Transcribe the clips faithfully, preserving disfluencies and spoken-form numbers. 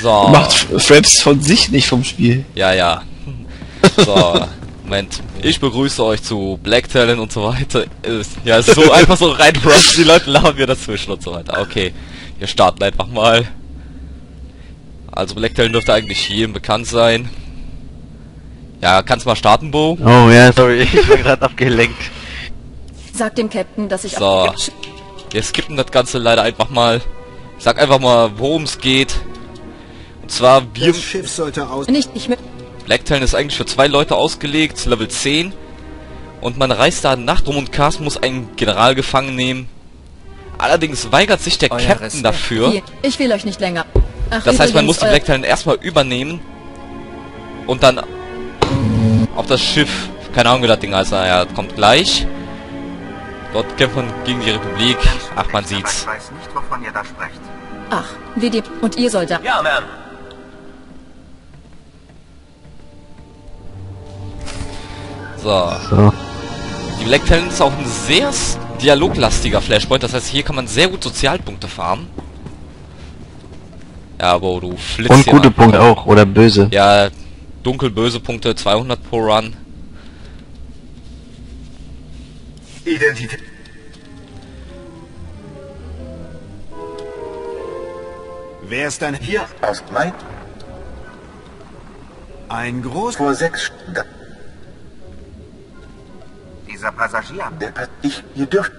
So. Macht Fraps von sich, nicht vom Spiel. Ja, ja. So, Moment. Ich begrüße euch zu Black Talon und so weiter. Ja, so einfach so rein Fraps, die Leute lachen wir dazwischen und so weiter. Okay, wir starten einfach mal. Also Black Talon dürfte eigentlich jedem bekannt sein. Ja, kannst mal starten, Bo? Oh ja, sorry, ich bin gerade abgelenkt. Sag dem Captain, dass ich... So, wir skippen das Ganze leider einfach mal. Ich sag einfach mal, worum es geht. Und zwar, wir... Das Schiff sollte aus... Nicht, nicht mehr. Black Talon ist eigentlich für zwei Leute ausgelegt, Level zehn. Und man reist da nach Dromund Kaas, muss einen General gefangen nehmen. Allerdings weigert sich der Euer Captain Respekt. Dafür. Hier. Ich will euch nicht länger. Ach, das heißt, man muss den Black Talon erstmal übernehmen. Und dann... auf das Schiff. Keine Ahnung, wie das Ding heißt. Naja, das kommt gleich. Dort kämpft man gegen die Republik. Ach, man sieht's. Ich weiß nicht, wovon ihr da sprecht. Ach, wie die... Und ihr Soldat. Ja, Ma'am. So. so. Die Black Talon ist auch ein sehr dialoglastiger Flashpoint. Das heißt, hier kann man sehr gut Sozialpunkte farmen. Ja, aber du flitzt. Und gute Punkte auch. Oder böse. Ja, dunkelböse Punkte, zweihundert pro Run. Identität. Wer ist denn hier? Aus mein. Ein groß. Vor sechs Stunden. Dieser Passagier. Der pa ich. Ihr dürft.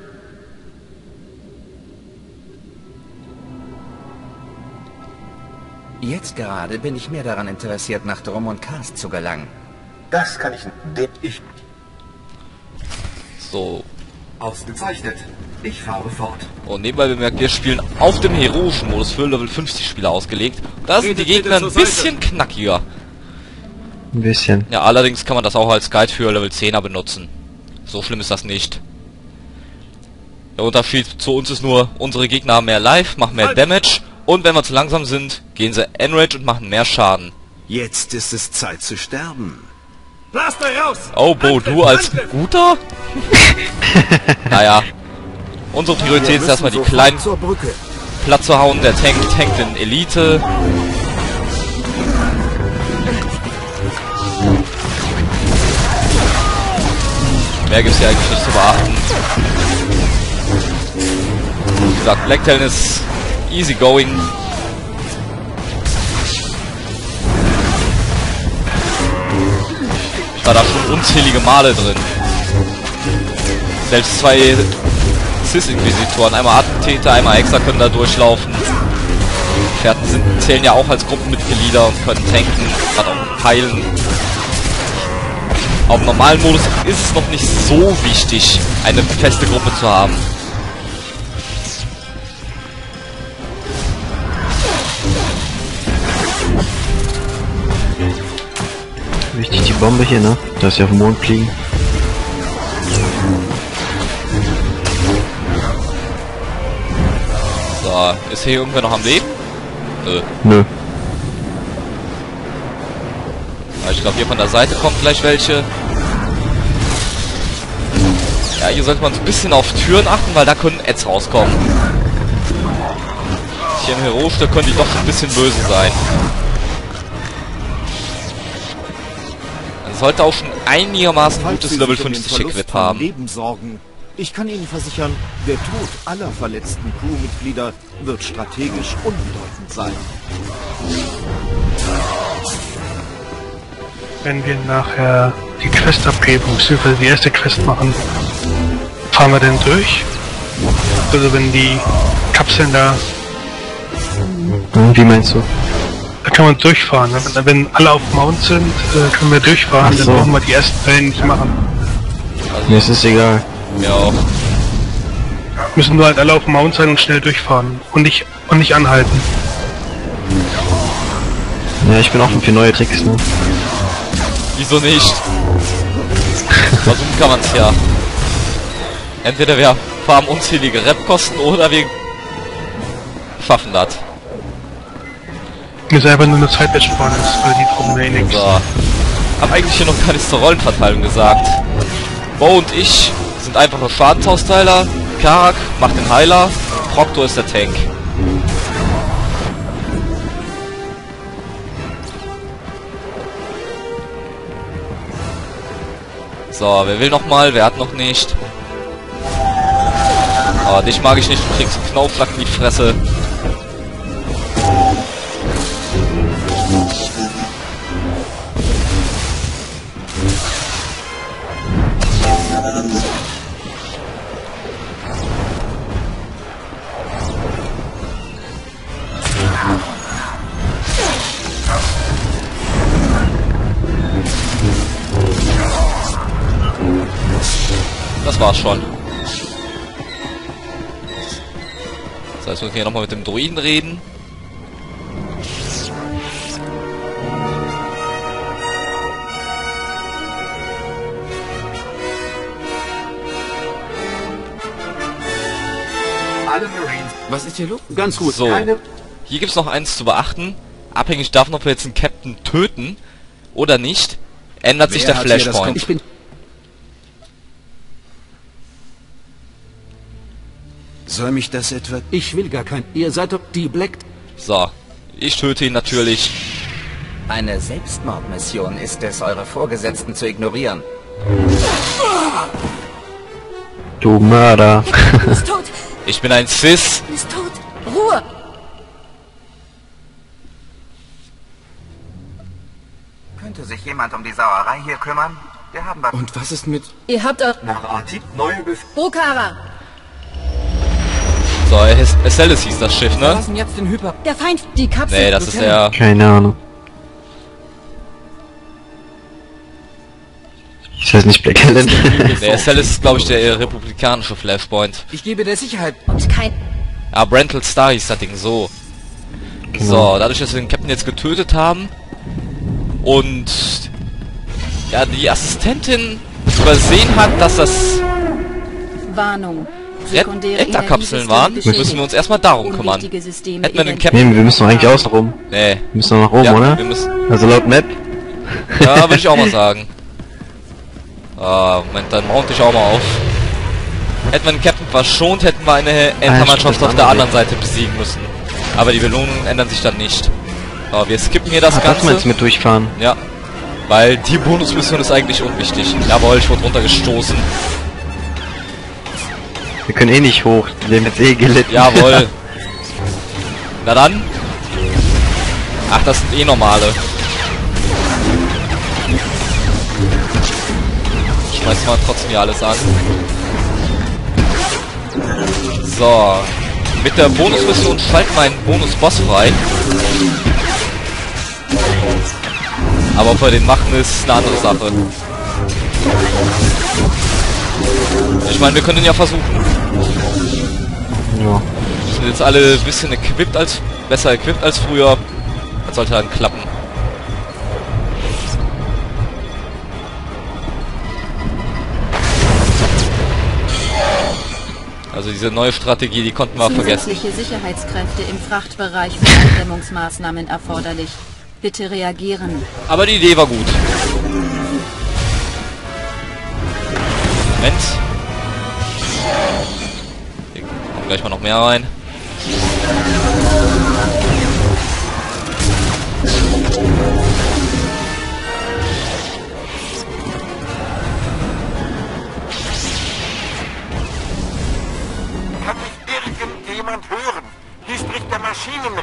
Jetzt gerade bin ich mehr daran interessiert, nach Dromund Kaas zu gelangen. Das kann ich nicht. So. Ausgezeichnet. Ich fahre fort. Und nebenbei bemerkt, wir spielen auf dem heroischen Modus für Level fünfzig Spieler ausgelegt. Da sind die Gegner ein bisschen knackiger. Ein bisschen. Ja, allerdings kann man das auch als Guide für Level zehner benutzen. So schlimm ist das nicht. Der Unterschied zu uns ist nur, unsere Gegner haben mehr Life, machen mehr Damage. Und wenn wir zu langsam sind, gehen sie enrage und machen mehr Schaden. Jetzt ist es Zeit zu sterben. Blaster raus! Oh, Bo, du als guter? Naja. Unsere Priorität ist erstmal die kleinen platt zu hauen. Der Tank tankt in Elite. Mehr gibt es ja eigentlich nicht zu beachten. Wie gesagt, Black Talon ist... easy going. Ich war da schon unzählige Male drin. Selbst zwei Sith Inquisitoren, einmal Attentäter, einmal Hexer können da durchlaufen. Gefährten sind, zählen ja auch als Gruppenmitglieder und können tanken, gerade auch heilen. Auf normalen Modus ist es noch nicht so wichtig, eine feste Gruppe zu haben. Wichtig die Bombe hier, ne? Dass sie auf dem Mond fliegen. So, ist hier irgendwer noch am Leben? Nö. Nö. Ich glaube, hier von der Seite kommt gleich welche. Ja, hier sollte man so ein bisschen auf Türen achten, weil da können Ads rauskommen. Hier im Hero-Stück können die doch ein bisschen böse sein. Sollte auch schon einigermaßen gutes Level fünfzig Equip haben. Leben sorgen. Ich kann Ihnen versichern, der Tod aller verletzten Crewmitglieder wird strategisch unbedeutend sein. Wenn wir nachher die Quest abgeben, beziehungsweise die erste Quest machen, fahren wir denn durch? Also wenn die Kapseln da... Wie meinst du? Da kann man durchfahren, wenn, wenn alle auf Mount sind, können wir durchfahren, so. Dann brauchen wir die ersten Wellen nicht machen. Also, mir ist es egal. Mir auch. Müssen nur halt alle auf Mount sein und schnell durchfahren und nicht, und nicht anhalten. Ja, ich bin offen für neue Tricks, ne? Wieso nicht? Versuchen kann man's ja. Entweder wir farmen unzählige Rep-Kosten oder wir schaffen das. Mir selber nur eine Zeitwäschefahren ist, weil die Truppen eh nix. So. Hab eigentlich hier noch gar nichts zur Rollenverteilung gesagt. Bo und ich sind einfache Schadensausteiler. Karrak macht den Heiler. Procktor ist der Tank. So, wer will nochmal? Wer hat noch nicht? Oh, dich mag ich nicht, du kriegst Knauflack in die Fresse. Das war's schon. So, jetzt müssen wir hier nochmal mit dem Druiden reden. Was ist hier los? Ganz gut. So, hier gibt's noch eins zu beachten. Abhängig davon, ob wir jetzt einen Captain töten oder nicht, ändert sich der Flashpoint. Soll mich das etwa... Ich will gar kein... Ihr seid doch die Black... So, ich töte ihn natürlich. Eine Selbstmordmission ist es, eure Vorgesetzten zu ignorieren. Du Mörder. Ist tot. Ich bin ein Sith. Ist tot. Ruhe. Könnte sich jemand um die Sauerei hier kümmern? Wir haben... Und was ist mit... Ihr habt auch... Nach Artib neue Bef... Bokara. So, Esselis hieß das Schiff, ne? Jetzt den Hyper der Feind, die Kapsel. Nee, das ist der... Keine Ahnung. Ich weiß nicht, Black Talon. Nee, Esselis ist, glaube ich, der republikanische Flashpoint. Ich gebe der Sicherheit. Und kein... Ah, Brentaal Star hieß das Ding, so. Genau. So, dadurch, dass wir den Captain jetzt getötet haben... Und... Ja, die Assistentin übersehen hat, dass das... Warnung. Sekundär-Kapseln waren, müssen wir uns erstmal darum kümmern. Hätten wir den Captain... Nee, wir müssen eigentlich außen rum. Nee. Wir müssen noch nach oben, ja, oder? Wir müssen... Also laut Map? Ja, würde ich auch mal sagen. Ah, Moment, dann mount ich auch mal auf. Hätten wir den Captain verschont, hätten wir eine Entermannschaft ah, auf der anderen Seite besiegen müssen. Aber die Belohnungen ändern sich dann nicht. So, wir skippen hier das ah, Ganze. Jetzt mit durchfahren. Ja. Weil die Bonusmission ist eigentlich unwichtig. Jawohl, ich wurde runtergestoßen. Wir können eh nicht hoch, wir haben jetzt eh gelitten. Jawohl. Na dann. Ach, das sind eh normale. Schmeiß mal trotzdem hier alles an. So. Mit der Bonusmission schalten wir einen Bonus-Boss frei. Aber ob wir den machen, ist eine andere Sache. Ich meine, wir können ihn ja versuchen. Ja. Sind jetzt alle ein bisschen equipped als, besser equipped als früher. Das sollte dann klappen. Also diese neue Strategie, die konnten wir vergessen. Zusätzliche Sicherheitskräfte im Frachtbereich für Eindämmungsmaßnahmen erforderlich. Bitte reagieren. Aber die Idee war gut. Moment. Hier kommen gleich mal noch mehr rein. Kann mich irgendjemand hören? Hier spricht der Maschinenraum.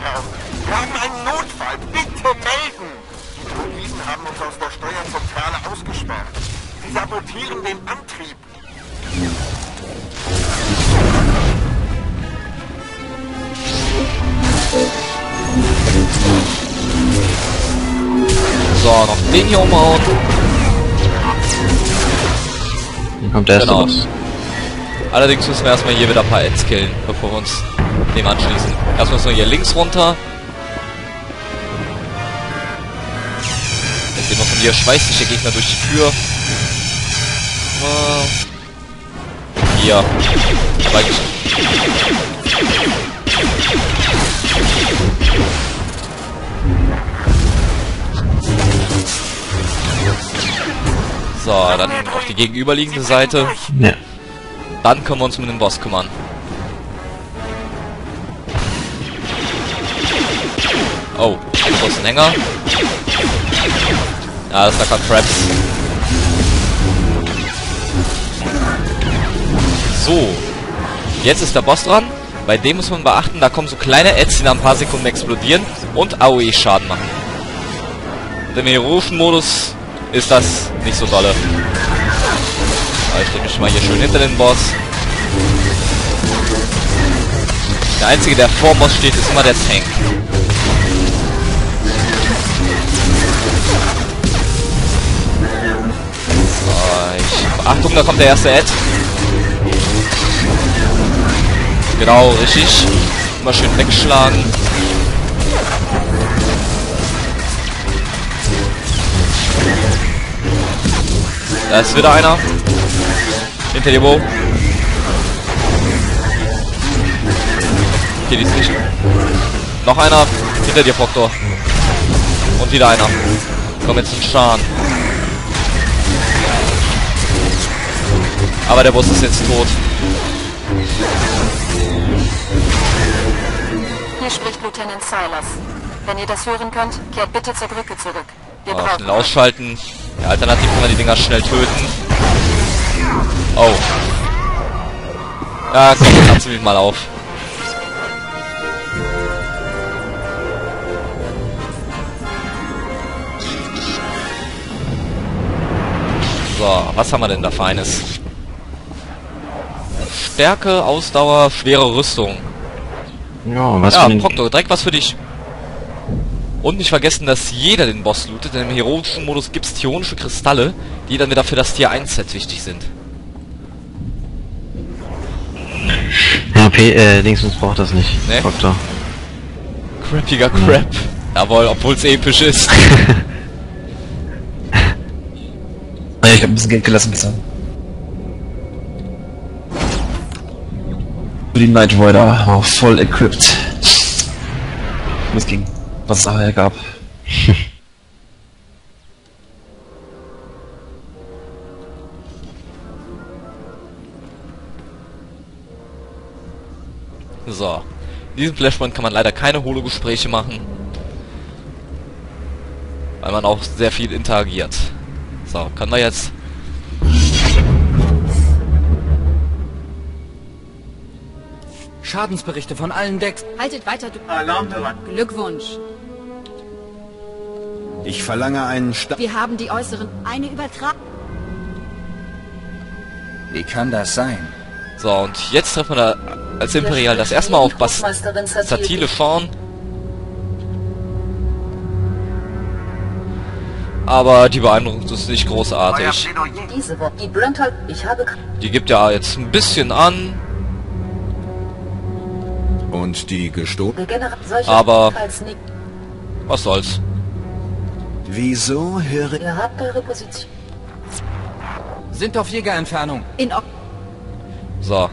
Wir haben einen Notfall. Bitte melden. Die Droiden haben uns aus der Steuerzentrale ausgesperrt. Sie sabotieren den Antrieb. So, noch den hier umhauen. Dann kommt der erste raus. Allerdings müssen wir erstmal hier wieder ein paar Ads killen, bevor wir uns dem anschließen. Erstmal müssen wir hier links runter. Jetzt geht noch von hier, schmeißt sich der Gegner durch die Tür. Hier. Zeig ich. So, dann auf die gegenüberliegende Seite. Ja. Dann können wir uns mit dem Boss kümmern. Oh, das ist ein Hänger. Ja, das war gerade Traps. So. Jetzt ist der Boss dran. Bei dem muss man beachten, da kommen so kleine Äds, die nach ein paar Sekunden explodieren und A O E-Schaden machen. Und im heroischen Modus ist das nicht so dolle. Aber ich stelle mich schon mal hier schön hinter den Boss. Der einzige, der vor Boss steht, ist immer der Tank. So, Achtung, da kommt der erste Ad. Genau, richtig. Immer schön wegschlagen. Da ist wieder einer. Hinter dir, Bo. Okay, die ist nicht. Noch einer. Hinter dir, Procktor. Und wieder einer. Komm jetzt zum Schaden. Aber der Boss ist jetzt tot. Hier spricht Lieutenant Silas. Wenn ihr das hören könnt, kehrt bitte zur Brücke zurück. Wir oh, brauchen... Schnell ausschalten. Ja, alternativ kann man die Dinger schnell töten. Oh. Ja, komm, jetzt kannst du mich mal auf. So, was haben wir denn da Feines? Stärke, Ausdauer, schwere Rüstung. Ja, was ja, Procktor, direkt was für dich. Und nicht vergessen, dass jeder den Boss lootet, denn im heroischen Modus gibt es tionische Kristalle, die dann wieder für das Tier eins Set wichtig sind. Ja, P äh, Dingsens braucht das nicht, nee? Procktor. Crappiger Crap. Hm. Jawohl, obwohl es episch ist. Ich hab ein bisschen Geld gelassen bisher. Die Night Rider, oh, voll equipped. Was ging? Was es nachher gab. So. In diesem Flashpoint kann man leider keine Holo-Gespräche machen. Weil man auch sehr viel interagiert. So, kann man jetzt... Schadensberichte von allen Decks. Haltet weiter, du... Alarm daran. Glückwunsch. Ich verlange einen Sta... Wir haben die äußeren... Eine Übertragung. Wie kann das sein? So, und jetzt treffen wir da als Imperial das erstmal auf Bass Satile vorn. Aber die Beeindruckung ist nicht großartig. Die gibt ja jetzt ein bisschen an. Und die gestohlen. Aber was soll's? Wieso höre ich? Ihr habt eure Position. Sind auf Jägerentfernung. In Ordnung. So.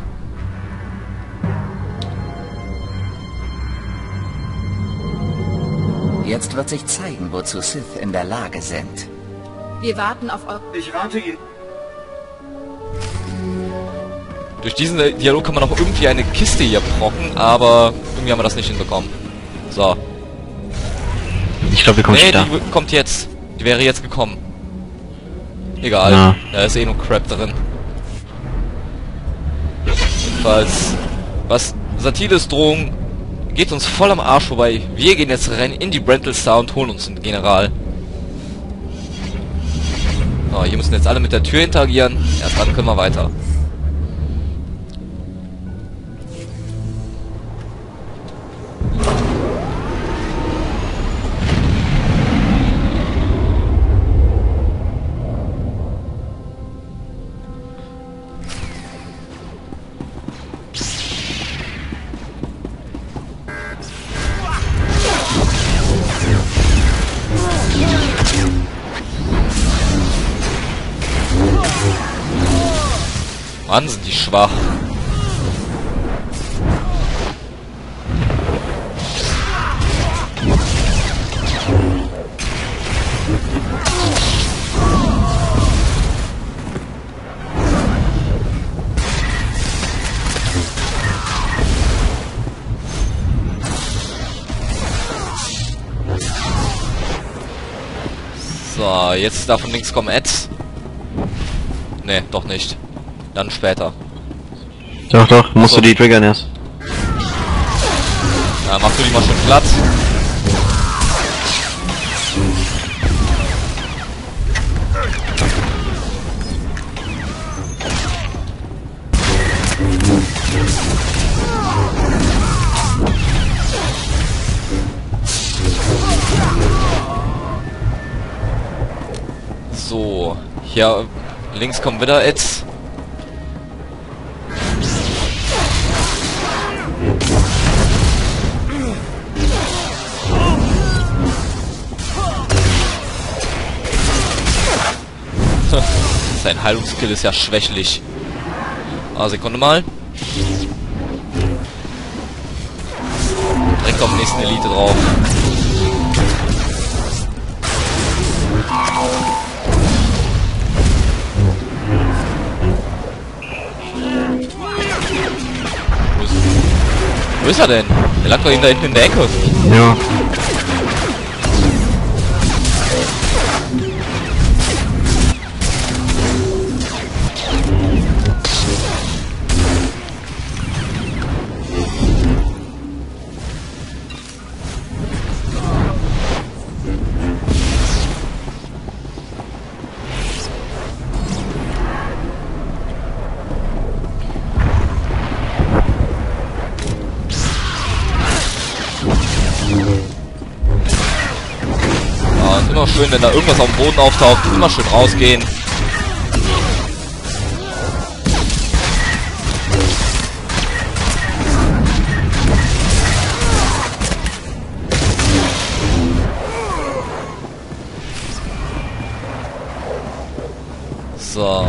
Jetzt wird sich zeigen, wozu Sith in der Lage sind. Wir warten auf eure... Ich rate ihr. Durch diesen Dialog kann man auch irgendwie eine Kiste hier brocken, aber irgendwie haben wir das nicht hinbekommen. So. Ich glaube, die kommt nee, später. Die kommt jetzt. Die wäre jetzt gekommen. Egal. Na. Da ist eh nur Crap drin. Jedenfalls. Was Satiles Drohung geht uns voll am Arsch vorbei. Wir gehen jetzt rein in die Brentaal Star und holen uns den General. So, hier müssen jetzt alle mit der Tür interagieren. Erst dann können wir weiter. Mann, sind die schwach. So, jetzt darf von links kommen Ads. Ne, doch nicht. Dann später. Doch, doch, musst so. Du die triggern erst. Na, machst du die mal schön platt. So, hier links kommen wieder jetzt. Sein Heilungskill ist ja schwächlich. Ah, Sekunde mal. Direkt auf den nächsten Elite drauf. Wo ist er denn? Der lag doch hinter hinten in der Ecke. Ja. Schön, wenn da irgendwas auf dem Boden auftaucht, immer schön rausgehen. So,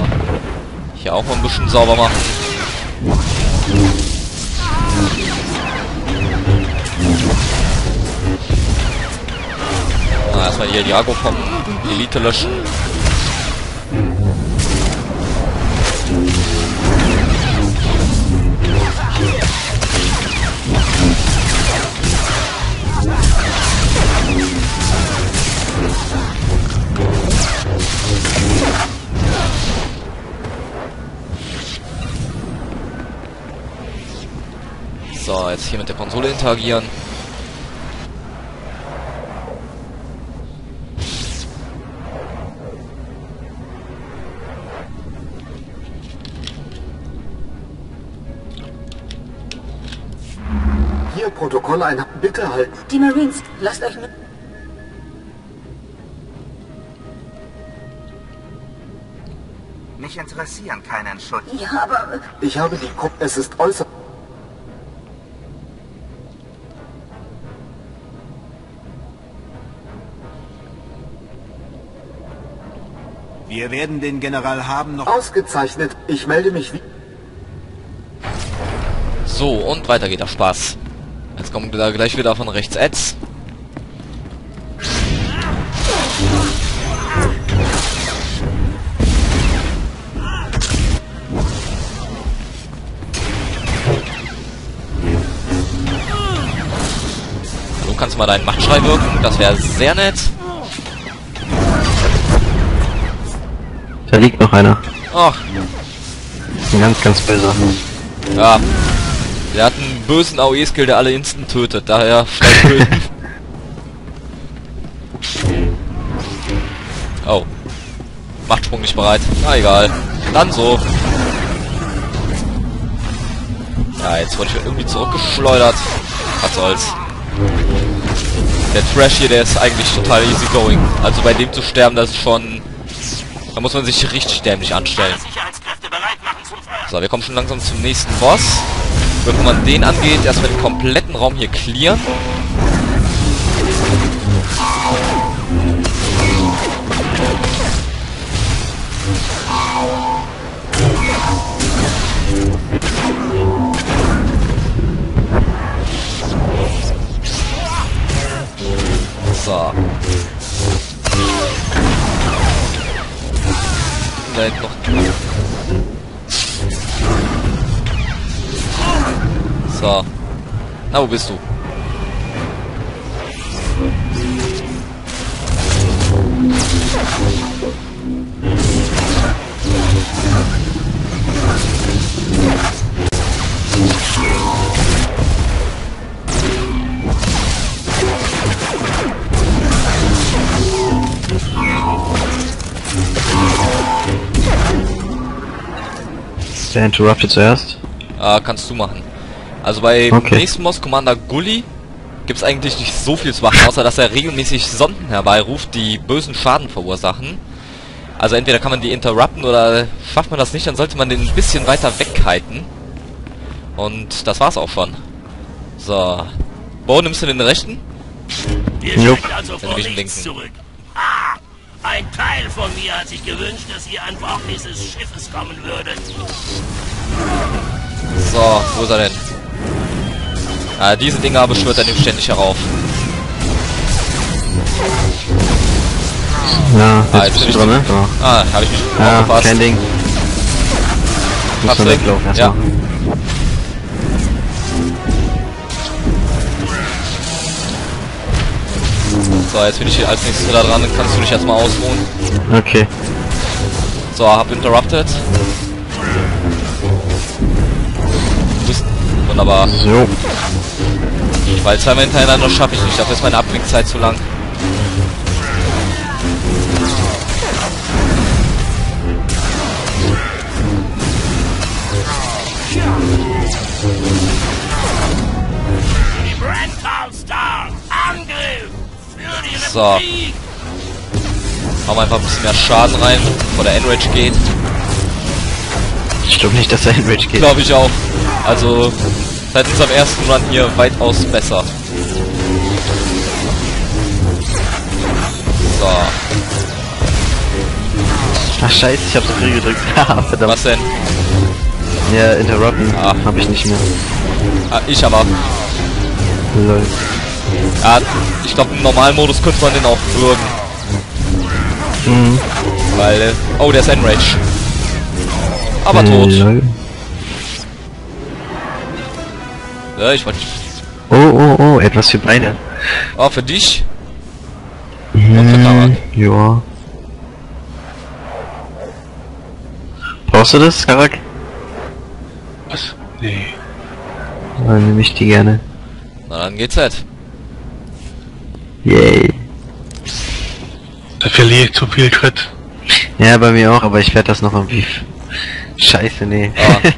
hier auch mal ein bisschen sauber machen. Erstmal hier die Agro vom Elite löschen. So, jetzt hier mit der Konsole interagieren. Protokoll ein, bitte halten. Die Marines, lasst euch mit. Mich interessieren keinen Schutz. Ja, aber... Ich habe die Kopf... Es ist äußerst... Wir werden den General haben noch... Ausgezeichnet. Ich melde mich wie... So, und weiter geht der Spaß. Jetzt kommen wir da gleich wieder von rechts Ads. Du kannst mal deinen Machtschrei wirken, das wäre sehr nett. Da liegt noch einer. Ach. Das ist ein ganz, ganz böser. Ja. Der hat einen bösen A O E-Skill, der alle instant tötet, daher schnell töten. Oh. Machtsprung nicht bereit. Na egal. Dann so. Ja, jetzt wurde ich irgendwie zurückgeschleudert. Was soll's. Der Trash hier, der ist eigentlich total easy going. Also bei dem zu sterben, das ist schon... Da muss man sich richtig dämlich anstellen. So, wir kommen schon langsam zum nächsten Boss. Wenn man den angeht, erstmal den kompletten Raum hier clearen. So. Vielleicht noch da. Na, wo bist du? ist der Interrupted zuerst? Äh, kannst du machen. Also bei okay. nächsten Boss, Commander Gulli, gibt es eigentlich nicht so viel zu machen, außer dass er regelmäßig Sonden herbeiruft, die bösen Schaden verursachen. Also entweder kann man die interrupten oder schafft man das nicht, dann sollte man den ein bisschen weiter weghalten. Und das war's auch schon. So. Bo, nimmst du den rechten? Ihr seid also vor links zurück. Ah, ein Teil von mir hat sich gewünscht, dass ihr an Bord dieses Schiffes kommen würdet. So, wo ist er denn? Ah, diese Dinger beschwört er nämlich ständig herauf. Na, ah, jetzt bist du dran, ne? Ah, hab ich mich ja, aufgepasst. Kein Ding. Muss man weglaufen erstmal. Ja. So, jetzt bin ich hier als nächstes wieder dran, dann kannst du dich erstmal ausruhen. Okay. So, hab interrupted. Du bist wunderbar. So. Weil zweimal hintereinander schaffe ich nicht, dafür ist meine Abwinkzeit zu lang. Brentaal Star, Angriff für die so. Hau mal einfach ein bisschen mehr Schaden rein, bevor der Enrage geht. Ich glaube nicht, dass der Enrage geht. Glaube ich auch. Also seit unserem ersten Run hier weitaus besser. So. Ach scheiße, ich hab so viel gedrückt. Verdammt. Was denn? Ja, interrupten. Ah. Hab ich nicht mehr. Ah, ich aber. Lol. Ah, ich glaube im Normalmodus könnte man den auch würgen. Mhm. Weil, äh, oh, der ist Enrage. Aber äh, tot. Lol. Ja, ich wollte... Oh, oh, oh, etwas für beide. Oh, für dich? Hm, und für Karrak. Ja. Brauchst du das, Karrak? Was? Nee. Dann nehme ich die gerne. Na, dann geht's halt. Yay. Da verliere ich zu viel Crit. Ja, bei mir auch, aber ich werde das noch irgendwie... Scheiße, nee. Ah.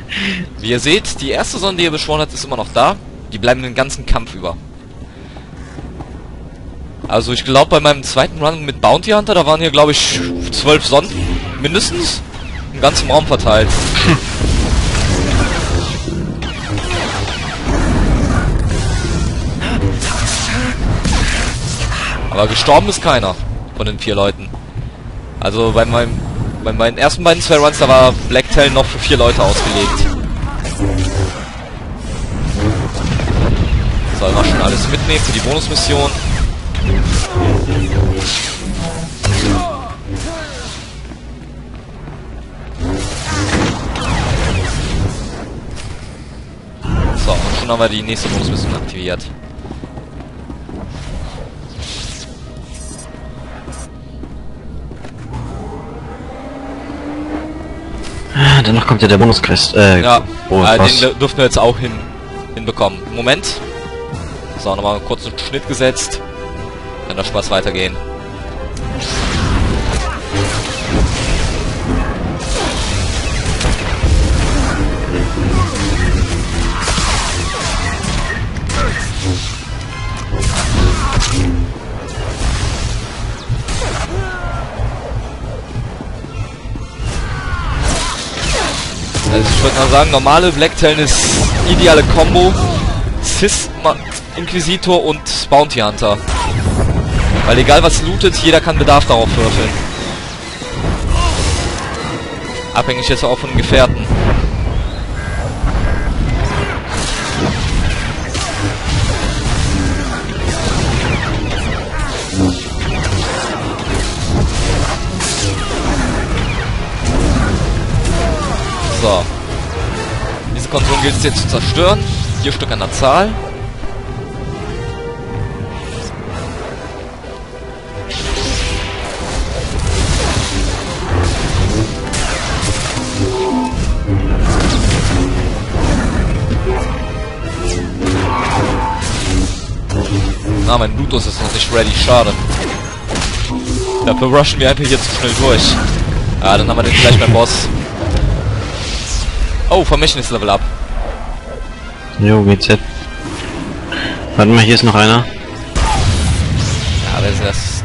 Wie ihr seht, die erste Sonde, die ihr beschworen habt, ist immer noch da. Die bleiben den ganzen Kampf über. Also ich glaube, bei meinem zweiten Run mit Bounty Hunter, da waren hier, glaube ich, zwölf Sonden mindestens im ganzen Raum verteilt. Hm. Aber gestorben ist keiner von den vier Leuten. Also bei meinem... Bei meinen ersten beiden zwei Runs, da war Black Talon noch für vier Leute ausgelegt. Soll man schon alles mitnehmen für die Bonusmission. So, und schon haben wir die nächste Bonusmission aktiviert. Danach kommt ja der Bonus-Quest. Äh, ja, oh, äh, den dürften wir jetzt auch hin hinbekommen. Moment. So, nochmal kurz einen Schnitt gesetzt. Kann der Spaß weitergehen. Ich würde mal sagen, normale Black Talon ist ideale Combo, Sith Inquisitor und Bounty Hunter. Weil egal was lootet, jeder kann Bedarf darauf würfeln. Abhängig jetzt auch von den Gefährten. So. Diese Kontrollen gilt es jetzt zu zerstören. Vier Stück an der Zahl. Na, mein Bluetooth ist noch nicht ready. Schade. Dafür rushen wir einfach hier zu schnell durch. Ah, dann haben wir den gleich beim Boss. Oh, Formation ist Level Up. Jo, G Z. Warte mal, hier ist noch einer. Ja, das ist erst...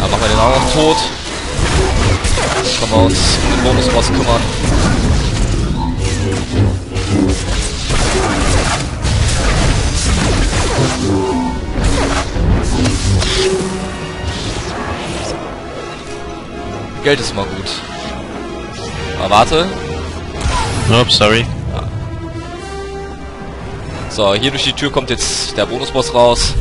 Ja, machen wir den auch noch tot. Jetzt können wir uns um den Bonus-Boss kümmern. Geld ist mal gut. Aber warte. Nope, sorry. Ja. So, hier durch die Tür kommt jetzt der Bonusboss raus.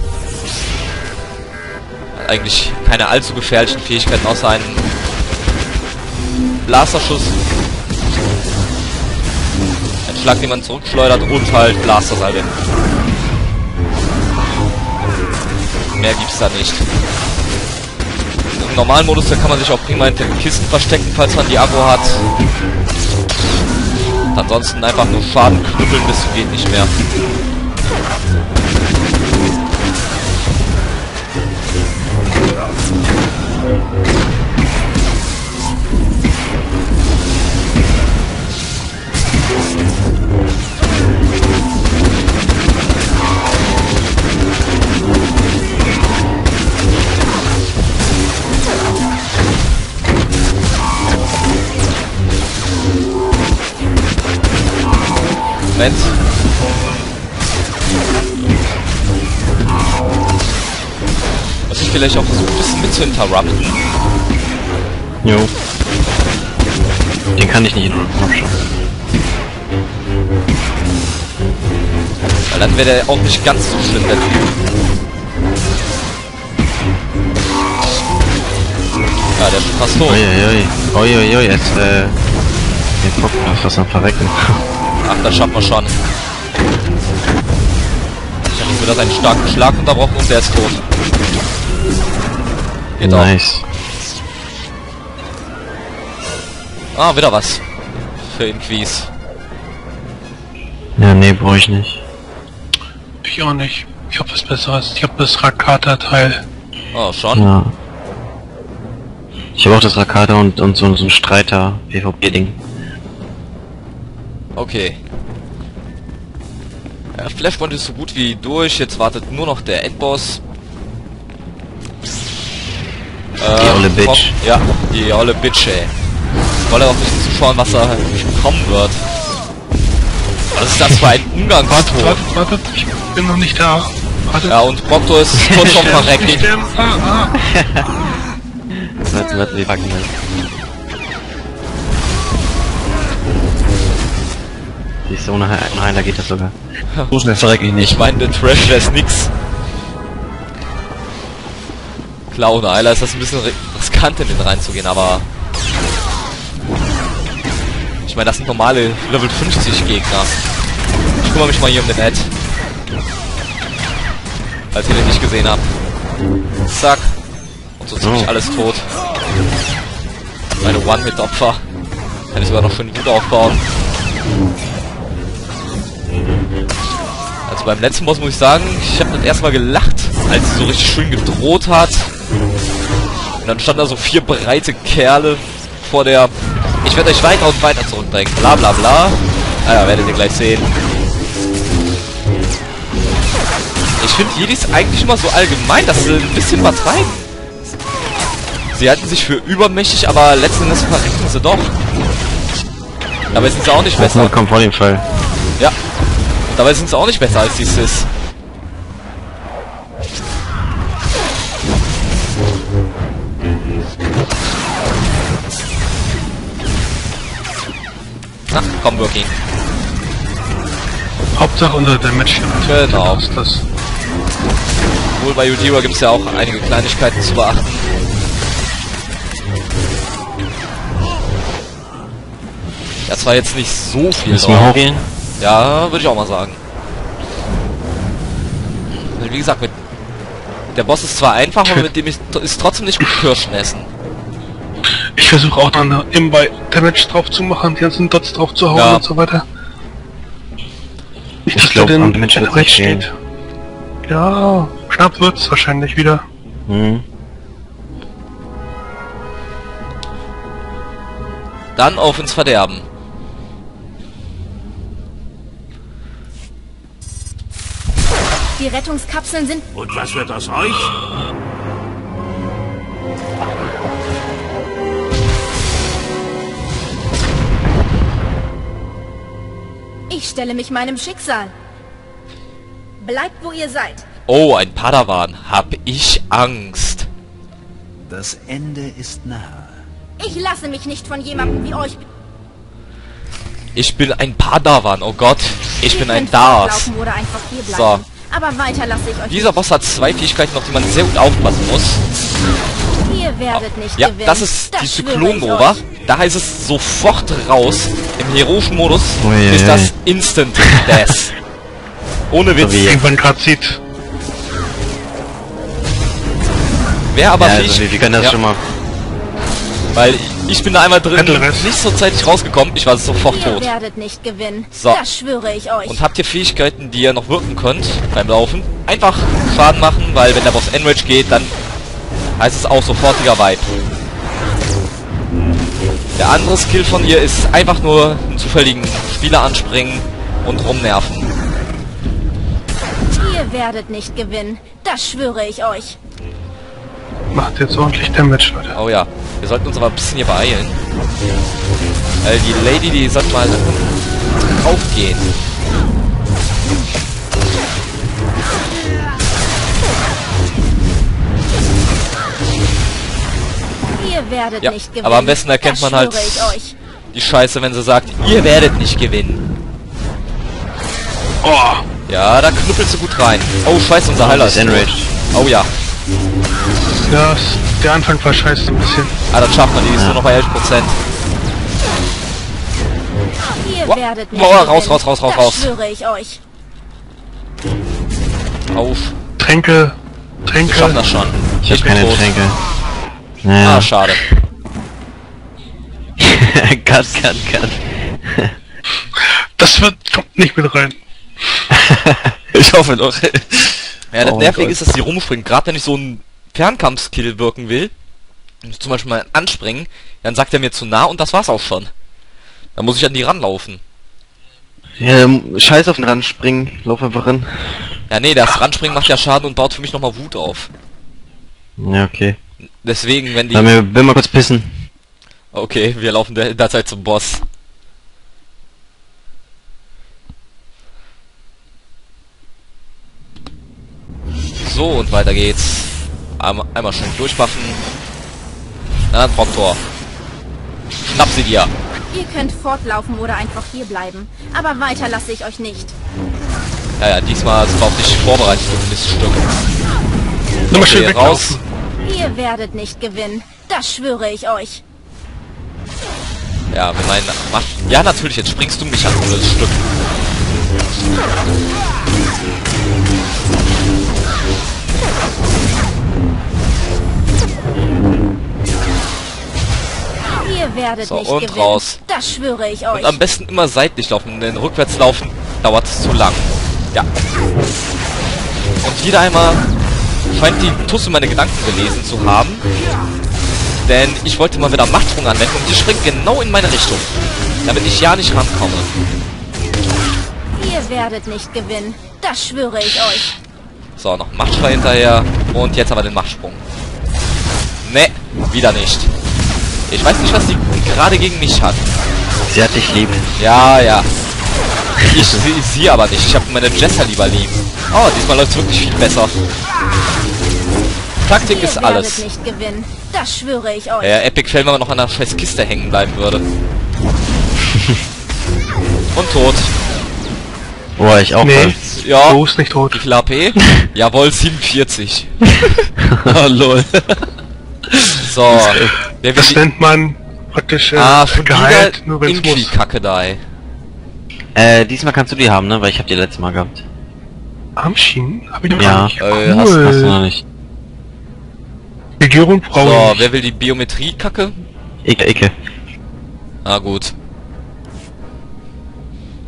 Hat eigentlich keine allzu gefährlichen Fähigkeiten außer einem Blasterschuss. Ein Schlag, den man zurückschleudert und halt Blastersalven. Mehr gibt's da nicht. Im normalen Modus, da kann man sich auch prima hinter den Kisten verstecken, falls man die Abo hat. Und ansonsten einfach nur Schaden knüppeln, bis geht nicht mehr. Was ich vielleicht auch versuche, ein bisschen mit zu interrupten. Jo. Den kann ich nicht interrupten. Weil dann wäre der auch nicht ganz so schlimm, der Typ. Ja, der ist fast tot. Uiuiui. Uiuiui, jetzt, äh... den Procktor fast am Verrecken. Ach, das schaffen wir schon. Ich habe nur wieder seinen starken Schlag unterbrochen und der ist tot. Geht auch. Nice. Ah, wieder was. Für Inquis. Ja, nee, brauche ich nicht. Ich auch nicht. Ich hab was Besseres. Ich hab das Rakata-Teil. Oh, schon? Ja. Ich hab auch das Rakata und, und so, so ein Streiter-PvP-Ding. Okay. Ja, Flashpoint ist so gut wie durch, jetzt wartet nur noch der Endboss. Die ähm, olle Bitch. Komm, ja, die olle Bitch, ey. Ich wollte auch ein bisschen zuschauen, was da kommen wird. Was ist das für ein Umgangston? Warte, warte, ich bin noch nicht da. Warte. Ja, und Procktor ist kurz vorm Verrecken. Ich bin, ah, ah. Warte, warte, wir packen das. So, nein, nein, da geht das sogar. So schnell verreck ich nicht. Ich meine, der Trash lässt nix. Klar, ohne Eiler ist das ein bisschen riskant, in den reinzugehen, aber... Ich meine, das sind normale Level fünfzig Gegner. Ich kümmere mich mal hier um den Ed. Falls ihr den nicht gesehen habt. Zack. Und so ziemlich oh. alles tot. Meine One-Hit-Opfer. Kann ich sogar noch schön gut aufbauen. Also beim letzten Boss muss ich sagen, ich habe das erstmal gelacht, als sie so richtig schön gedroht hat. Und dann standen da so vier breite Kerle vor der... Ich werde euch weiter und weiter zurückdrängen. Bla bla bla. Ah ja, werdet ihr gleich sehen. Ich finde Jedis eigentlich immer so allgemein, dass sie ein bisschen übertreiben. Sie halten sich für übermächtig, aber letzten Endes verrecken sie doch. Dabei sind sie auch nicht besser. Kommt vor dem Fall. Ja. Dabei sind sie auch nicht besser als die Sith. Ach, komm, Wookie. Hauptsache unter Damage. Genau. Ist das. Obwohl bei Udira gibt es ja auch einige Kleinigkeiten zu beachten. Das war jetzt nicht so viel. Müssen wir hochgehen? Ja, würde ich auch mal sagen. Wie gesagt, mit der Boss ist zwar einfach, aber mit dem ist, ist trotzdem nicht Kirschen essen. Ich versuche auch dann eben bei Damage drauf zu machen, die ganzen Dots drauf zu hauen ja. und so weiter. Ich, ich glaube, der Mensch wird recht steht. Ja, knapp wird's wahrscheinlich wieder. Mhm. Dann auf ins Verderben. Die Rettungskapseln sind... Und was wird aus euch? Ich stelle mich meinem Schicksal. Bleibt, wo ihr seid. Oh, ein Padawan. Hab ich Angst. Das Ende ist nahe. Ich lasse mich nicht von jemandem wie euch... Ich bin ein Padawan, oh Gott. Ich bin ein Darth. So. Aber weiter lasse ich euch. Dieser Boss hat zwei Fähigkeiten, auf die man sehr gut aufpassen muss. Ihr werdet nicht ja, gewinnen. Das ist das die Zyklonnova. Da heißt es sofort raus. Im heroischen Modus oh je ist je. das Instant Death. Ohne Witz. Irgendwann gerade sieht. Wer aber ja, also nicht. Wie kann das ja. schon mal? Weil ich bin da einmal drin, nicht so zeitig rausgekommen, ich war sofort ihr tot. Ihr werdet nicht gewinnen, so. Das schwöre ich euch. Und habt ihr Fähigkeiten, die ihr noch wirken könnt beim Laufen? Einfach Schaden machen, weil wenn der Boss Enrage geht, dann heißt es auch sofortiger Vibe. Der andere Skill von ihr ist einfach nur einen zufälligen Spieler anspringen und rumnerven. Ihr werdet nicht gewinnen, das schwöre ich euch. Macht jetzt ordentlich Damage, Leute. Oh ja. Wir sollten uns aber ein bisschen hier beeilen. Weil die Lady, die sollte mal aufgehen. Ihr werdet ja, nicht gewinnen. Aber am besten erkennt man halt die Scheiße, wenn sie sagt, ihr werdet nicht gewinnen. Oh. Ja, da knüppelst du gut rein. Oh, scheiße, unser Heiler ist enraged. Oh ja. Ja, der Anfang war scheiße ein bisschen. Ah, das schafft man, die ist nur noch bei elf Prozent. Ihr werdet nicht Boah, raus, raus, raus, raus, raus. Das schwöre ich euch. Auf. Tränke, Tränke. Ich schaff das schon. Ich, ich hab keine Tränke. Ja. Ah, schade. Cut, cut, cut. Das wird kommt nicht mit rein. Ich hoffe doch. Ja, das oh Nervige ist, dass die rumspringen. Gerade wenn ich so einen Fernkampfskill wirken will, zum Beispiel mal anspringen, dann sagt er mir zu nah und das war's auch schon. Dann muss ich an die ranlaufen. Ja, scheiß auf den Ranspringen, lauf einfach ran. Ja, nee, das Ranspringen macht ja Schaden und baut für mich nochmal Wut auf. Ja, okay. Deswegen, wenn die... Na, wir will mal kurz pissen. Okay, wir laufen derzeit zum Boss. So, und weiter geht's. Einmal, einmal schön durchmachen. Na, Procktor. Schnapp sie dir. Ihr könnt fortlaufen oder einfach hier bleiben. Aber weiter lasse ich euch nicht. Ja, ja, diesmal sind wir auf dich vorbereitet für ein Miststück. Nochmal schön raus. Ihr werdet nicht gewinnen. Das schwöre ich euch. Ja, wenn mein... Mach, ja, natürlich, jetzt springst du mich an ohne das Stück. Ihr werdet so, nicht und gewinnen. Raus. Das schwöre ich euch. Und am besten immer seitlich laufen, denn rückwärts laufen dauert es zu lang. Ja. Und wieder einmal scheint die Tusse meine Gedanken gelesen zu haben. Denn ich wollte mal wieder Machtsprung anwenden und die springt genau in meine Richtung. Damit ich ja nicht rankomme. Ihr werdet nicht gewinnen. Das schwöre ich euch. So, noch Machtsprung hinterher. Und jetzt aber den Machtsprung. Ne, wieder nicht. Ich weiß nicht, was die gerade gegen mich hat. Sie hat dich lieb. Ja, ja. Ich sie, sie aber nicht. Ich habe meine Jesser lieber lieb. Oh, diesmal läuft es wirklich viel besser. Taktik Ihr ist alles. Nicht gewinnen. Das schwöre ich euch. Äh, Epic Fail, wenn man noch an der scheiß Kiste hängen bleiben würde. Und tot. Boah, ich auch nee. Ja. Du bist nicht tot. Ich H P. Jawohl, siebenundvierzig. Oh, lol. So. Der das nennt man praktisch äh, ah, geheilt, nur wenn's muss. Kacke äh, diesmal kannst du die haben, ne? Weil ich hab die letztes Mal gehabt. Armschienen? Hab ich noch ja. nicht. Äh, cool. hast, hast du noch nicht. Regierung Frau. So, wer will die Biometrie-Kacke? Icke, Icke. Ah, gut.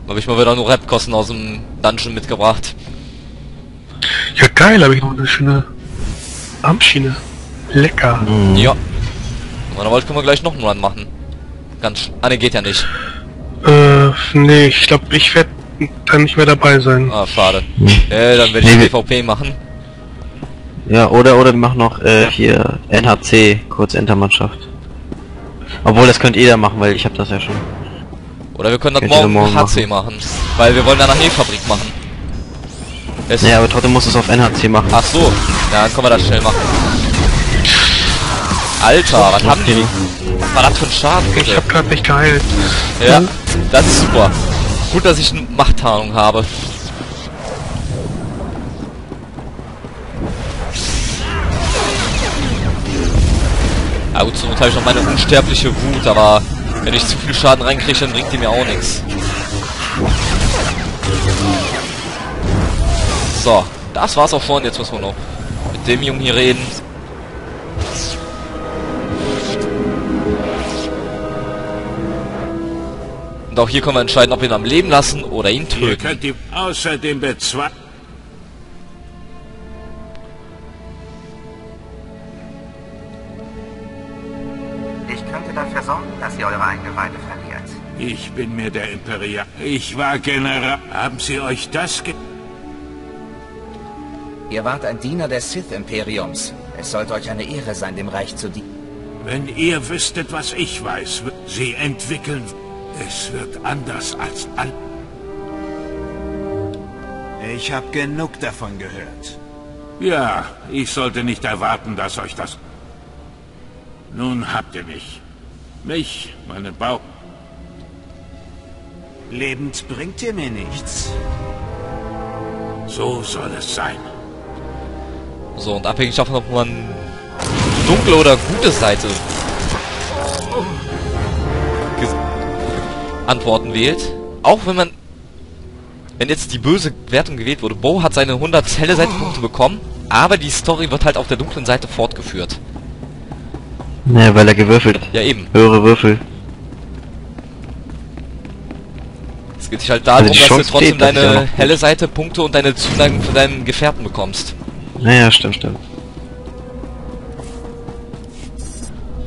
Hab ich mal wieder nur Rap-Kosten aus dem Dungeon mitgebracht. Ja, geil, habe ich noch eine schöne Armschiene. Lecker. Mm. Ja. Und dann wollte ich, können wir gleich noch einen Run machen. Ganz... Ah, ne, geht ja nicht. Äh, nee, ich glaube, ich werde dann nicht mehr dabei sein. Ah, schade. Hm. Äh, dann werde ich nee, PvP machen. Ja, oder, oder wir machen noch, äh, hier N H C, kurz Entermannschaft. Obwohl, das könnt ihr da machen, weil ich habe das ja schon. Oder wir können das morgen, morgen H C machen. machen, weil wir wollen danach E-Fabrik machen. Es ja, aber trotzdem muss es auf N H C machen. Ach so, ja, dann können wir das schnell machen. Alter, was haben die? Was war das für ein Schaden? Bitte? Ich hab grad nicht geheilt. Ja, das ist super. Gut, dass ich eine Machttarnung habe. Ah gut, zum Teil habe ich noch meine unsterbliche Wut, aber wenn ich zu viel Schaden reinkriege, dann bringt die mir auch nichts. So, das war's auch schon. Jetzt müssen wir noch mit dem Jungen hier reden. Und auch hier können wir entscheiden, ob wir ihn am Leben lassen oder ihn töten. Ihr könnt ihm außerdem bezweifeln. Ich könnte dafür sorgen, dass ihr eure Eingeweide verliert. Ich bin mir der Imperial. Ich war General. Haben Sie euch das ge... Ihr wart ein Diener des Sith-Imperiums. Es sollte euch eine Ehre sein, dem Reich zu dienen. Wenn ihr wüsstet, was ich weiß, sie entwickeln... Es wird anders als an... Ich habe genug davon gehört. Ja, ich sollte nicht erwarten, dass euch das... Nun habt ihr mich. Mich, meinen Bauch. Lebend bringt ihr mir nichts. So soll es sein. So, und abhängig davon, ob man dunkle oder gute Seite... Oh. Antworten wählt, auch wenn man wenn jetzt die böse Wertung gewählt wurde. Bo hat seine hundert helle Seitenpunkte bekommen, aber die Story wird halt auf der dunklen Seite fortgeführt. Naja, weil er gewürfelt. Ja, eben. Höhere Würfel. Es geht sich halt darum, also dass du trotzdem steht, dass deine helle Seite Punkte und deine Zuneigung von deinem Gefährten bekommst. Naja, stimmt, stimmt.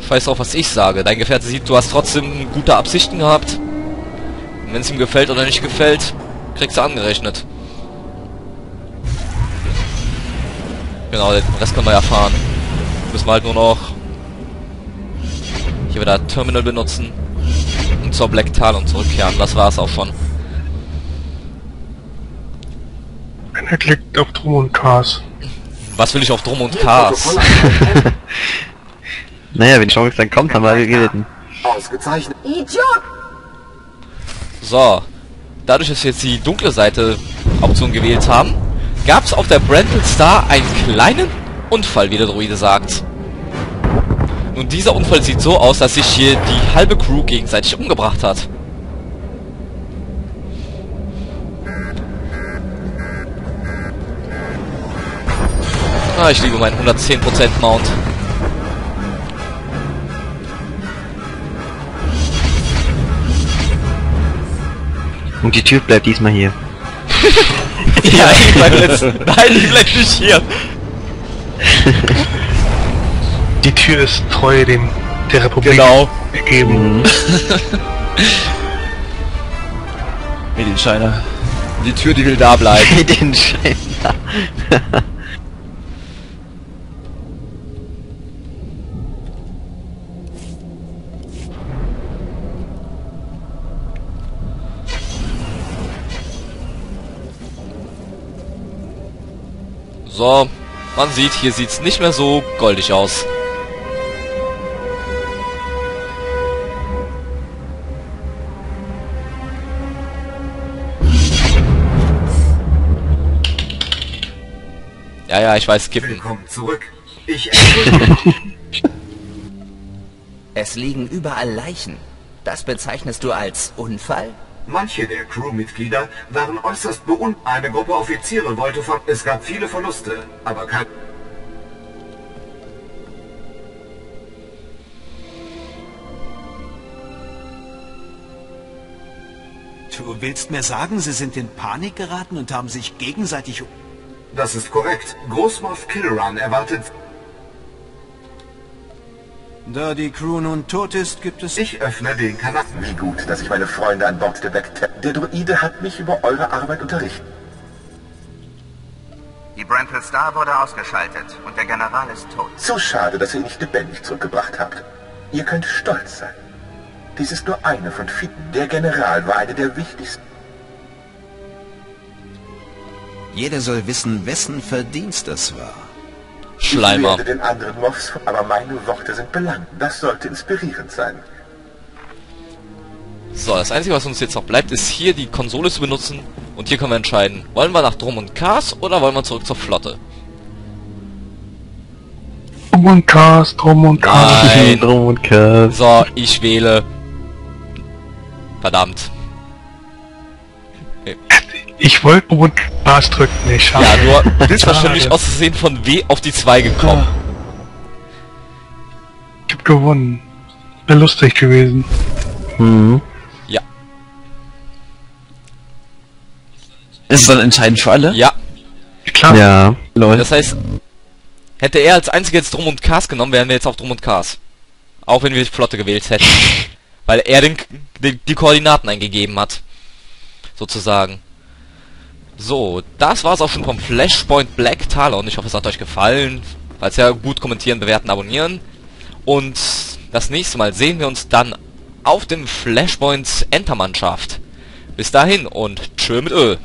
Ich weiß auch, was ich sage. Dein Gefährte sieht, du hast trotzdem gute Absichten gehabt. Wenn es ihm gefällt oder nicht gefällt, kriegst du angerechnet. Genau, den Rest können wir erfahren. Müssen wir halt nur noch hier wieder Terminal benutzen und zur Black Talon zurückkehren. Das war's auch schon. Er klickt auf Dromund Kaas. Was will ich auf Dromund Kaas? Naja, wenn Schaurig dann kommt, haben wir alle geredet. Ausgezeichnet. Idiot! So, dadurch, dass wir jetzt die dunkle Seite Option gewählt haben, gab es auf der Brentaal Star einen kleinen Unfall, wie der Droide sagt. Nun, dieser Unfall sieht so aus, dass sich hier die halbe Crew gegenseitig umgebracht hat. Ah, ich liebe meinen hundertzehn Prozent Mount. Und die Tür bleibt diesmal hier. Ja, ich bleib jetzt. Nein, die bleibt nicht hier. Die Tür ist treu dem der Republik. Genau. Gegeben. Mhm. Mit den Scheiner. Die Tür, die will da bleiben. Mit den Scheiner. So, man sieht, hier sieht's nicht mehr so goldig aus. Ja, ja, ich weiß, skippen. Willkommen zurück. Ich Es liegen überall Leichen. Das bezeichnest du als Unfall? Manche der Crewmitglieder waren äußerst beunruhigt. Eine Gruppe Offiziere wollte von... Es gab viele Verluste, aber kein... Du willst mir sagen, sie sind in Panik geraten und haben sich gegenseitig... Das ist korrekt. Großmoff Kilran erwartet... Da die Crew nun tot ist, gibt es... Ich öffne den Kanal. Wie gut, dass ich meine Freunde an Bord der Black Talon... Der Druide hat mich über eure Arbeit unterrichtet. Die Brentaal Star wurde ausgeschaltet und der General ist tot. So schade, dass ihr ihn nicht lebendig zurückgebracht habt. Ihr könnt stolz sein. Dies ist nur eine von vielen. Der General war eine der wichtigsten. Jeder soll wissen, wessen Verdienst das war. Schleimer. Ich werde den anderen Moffs, aber meine Worte sind belangt. Das sollte inspirierend sein. So, das Einzige, was uns jetzt noch bleibt, ist hier die Konsole zu benutzen. Und hier können wir entscheiden, wollen wir nach Dromund Kaas oder wollen wir zurück zur Flotte? Dromund Kaas, Dromund Kaas. Nein, Dromund Kaas. So, ich wähle... Verdammt. Okay. Ich wollte Dromund Kaas drücken, nee, schade. Ja, du bist wahrscheinlich aus Versehen von W auf die zwei gekommen. Ich hab gewonnen. Wäre lustig gewesen. Mhm. Ja. Ist es dann entscheidend für alle? Ja. Klar. Ja. Leute. Das heißt, hätte er als einziger jetzt Dromund Kaas genommen, wären wir jetzt auf Dromund Kaas. Auch wenn wir die Flotte gewählt hätten. Weil er den, den, die Koordinaten eingegeben hat. Sozusagen. So, das war's auch schon vom Flashpoint Black Talon. Ich hoffe, es hat euch gefallen. Falls ja, gut kommentieren, bewerten, abonnieren. Und das nächste Mal sehen wir uns dann auf dem Flashpoint Entermannschaft. Bis dahin und tschö mit Ö.